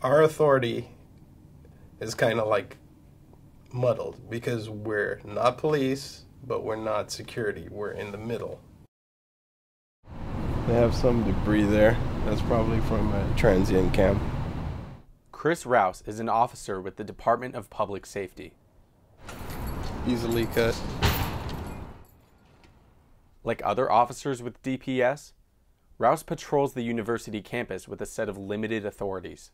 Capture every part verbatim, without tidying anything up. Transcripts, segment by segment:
our authority is kind of like muddled because we're not police, but we're not security. We're in the middle. They have some debris there. That's probably from a transient camp. Chris Rouse is an officer with the Department of Public Safety. Easily cut. Like other officers with D P S, Rouse patrols the university campus with a set of limited authorities.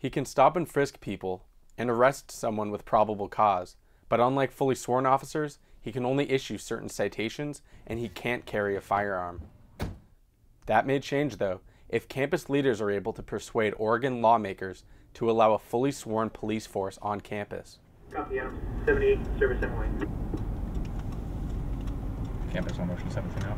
He can stop and frisk people and arrest someone with probable cause, but unlike fully sworn officers, he can only issue certain citations and he can't carry a firearm. That may change, though, if campus leaders are able to persuade Oregon lawmakers to allow a fully sworn police force on campus. Copy, Adam. seventy-eight, service seven one. Campus on motion seven for now.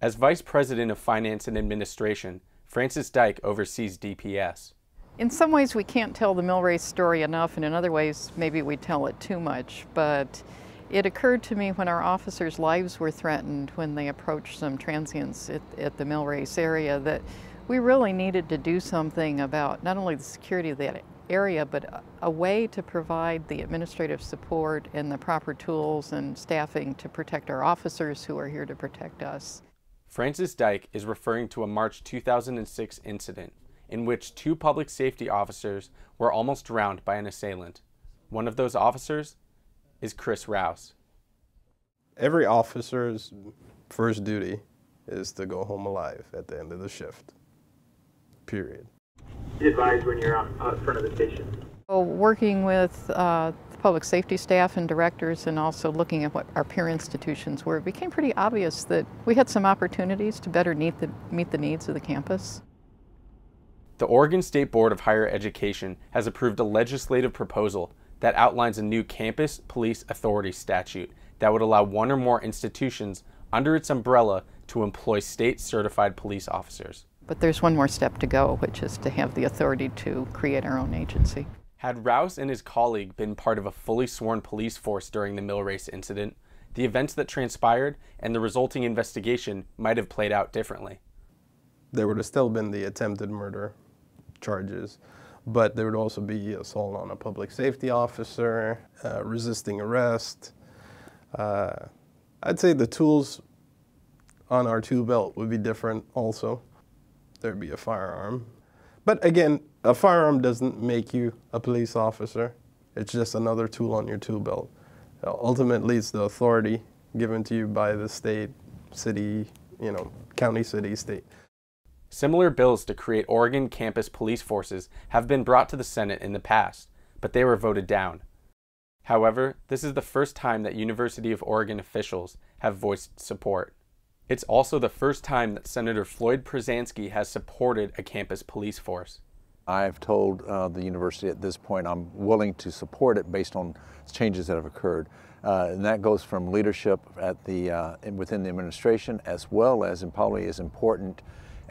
As Vice President of Finance and Administration, Francis Dyke oversees D P S. In some ways, we can't tell the Millrace story enough, and in other ways, maybe we tell it too much, but it occurred to me when our officers' lives were threatened when they approached some transients at, at the Millrace area that we really needed to do something about not only the security of that area, but a way to provide the administrative support and the proper tools and staffing to protect our officers who are here to protect us. Francis Dyke is referring to a March two thousand six incident in which two public safety officers were almost drowned by an assailant. One of those officers is Chris Rouse. Every officer's first duty is to go home alive at the end of the shift, period. Advise when you're out, out front of the station. So working with uh, the public safety staff and directors and also looking at what our peer institutions were, it became pretty obvious that we had some opportunities to better meet the, meet the needs of the campus. The Oregon State Board of Higher Education has approved a legislative proposal that outlines a new campus police authority statute that would allow one or more institutions under its umbrella to employ state-certified police officers. But there's one more step to go, which is to have the authority to create our own agency. Had Rouse and his colleague been part of a fully sworn police force during the Millrace incident, the events that transpired and the resulting investigation might have played out differently. There would have still been the attempted murder charges, but there would also be assault on a public safety officer, uh, resisting arrest. Uh, I'd say the tools on our tool belt would be different also. There'd be a firearm. But again, a firearm doesn't make you a police officer. It's just another tool on your tool belt. Ultimately, it's the authority given to you by the state, city, you know, county, city, state. Similar bills to create Oregon campus police forces have been brought to the Senate in the past, but they were voted down. However, this is the first time that University of Oregon officials have voiced support. It's also the first time that Senator Floyd Prozanski has supported a campus police force. I've told uh, the university at this point I'm willing to support it based on changes that have occurred. Uh, and that goes from leadership at the, uh, within the administration, as well as, and probably as important,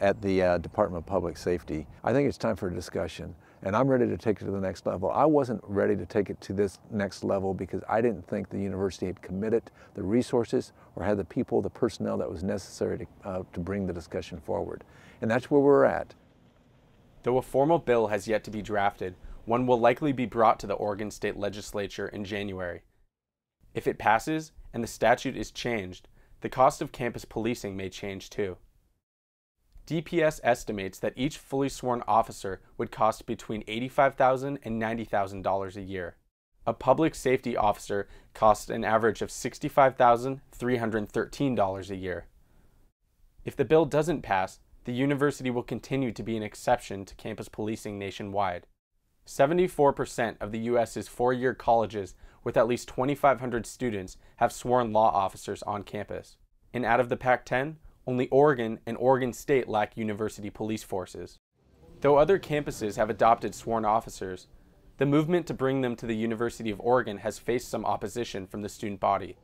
at the uh, Department of Public Safety. I think it's time for a discussion, and I'm ready to take it to the next level. I wasn't ready to take it to this next level because I didn't think the university had committed the resources or had the people, the personnel that was necessary to, uh, to bring the discussion forward. And that's where we're at. Though a formal bill has yet to be drafted, one will likely be brought to the Oregon State Legislature in January. If it passes and the statute is changed, the cost of campus policing may change too. D P S estimates that each fully sworn officer would cost between eighty-five thousand dollars and ninety thousand dollars a year. A public safety officer costs an average of sixty-five thousand three hundred thirteen dollars a year. If the bill doesn't pass, the university will continue to be an exception to campus policing nationwide. seventy-four percent of the U S's four-year colleges with at least twenty-five hundred students have sworn law officers on campus. And out of the Pac ten, only Oregon and Oregon State lack university police forces. Though other campuses have adopted sworn officers, the movement to bring them to the University of Oregon has faced some opposition from the student body.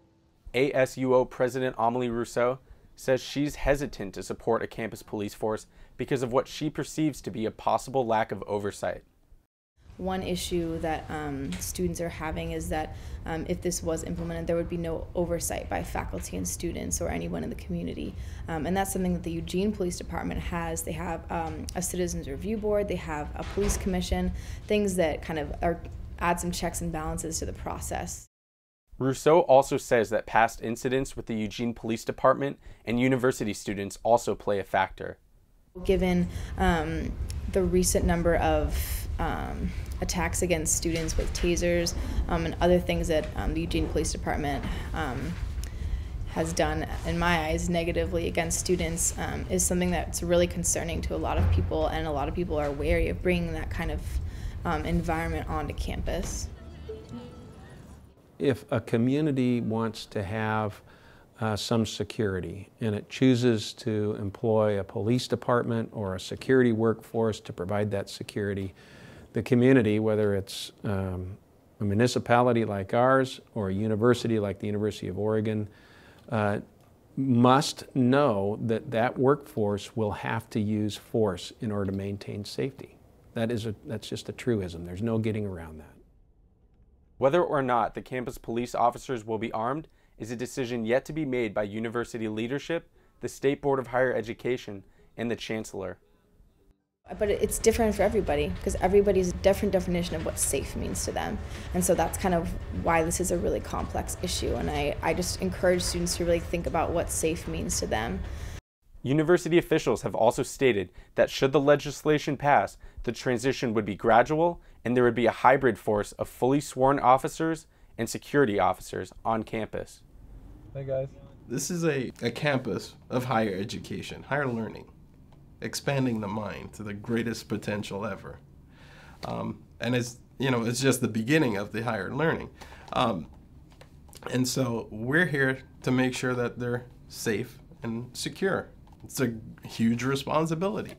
A S U O President Amelie Rousseau says she's hesitant to support a campus police force because of what she perceives to be a possible lack of oversight. one issue that um, students are having is that um, if this was implemented, there would be no oversight by faculty and students or anyone in the community. Um, and that's something that the Eugene Police Department has. They have um, a citizens review board, they have a police commission, things that kind of are, add some checks and balances to the process. Rousseau also says that past incidents with the Eugene Police Department and university students also play a factor. Given um, the recent number of um, attacks against students with tasers um, and other things that um, the Eugene Police Department um, has done, in my eyes, negatively against students, um, is something that's really concerning to a lot of people, and a lot of people are wary of bringing that kind of um, environment onto campus. If a community wants to have Uh, some security, and it chooses to employ a police department or a security workforce to provide that security, the community, whether it's um, a municipality like ours or a university like the University of Oregon, uh, must know that that workforce will have to use force in order to maintain safety. That is a, that's just a truism. There's no getting around that. Whether or not the campus police officers will be armed is a decision yet to be made by university leadership, the State Board of Higher Education, and the Chancellor. But it's different for everybody, because everybody's a different definition of what safe means to them. And so that's kind of why this is a really complex issue, and I, I just encourage students to really think about what safe means to them. University officials have also stated that should the legislation pass, the transition would be gradual, and there would be a hybrid force of fully sworn officers and security officers on campus. Hey guys. This is a, a campus of higher education, higher learning, expanding the mind to the greatest potential ever. Um, and it's, you know, it's just the beginning of the higher learning. Um, and so we're here to make sure that they're safe and secure. It's a huge responsibility.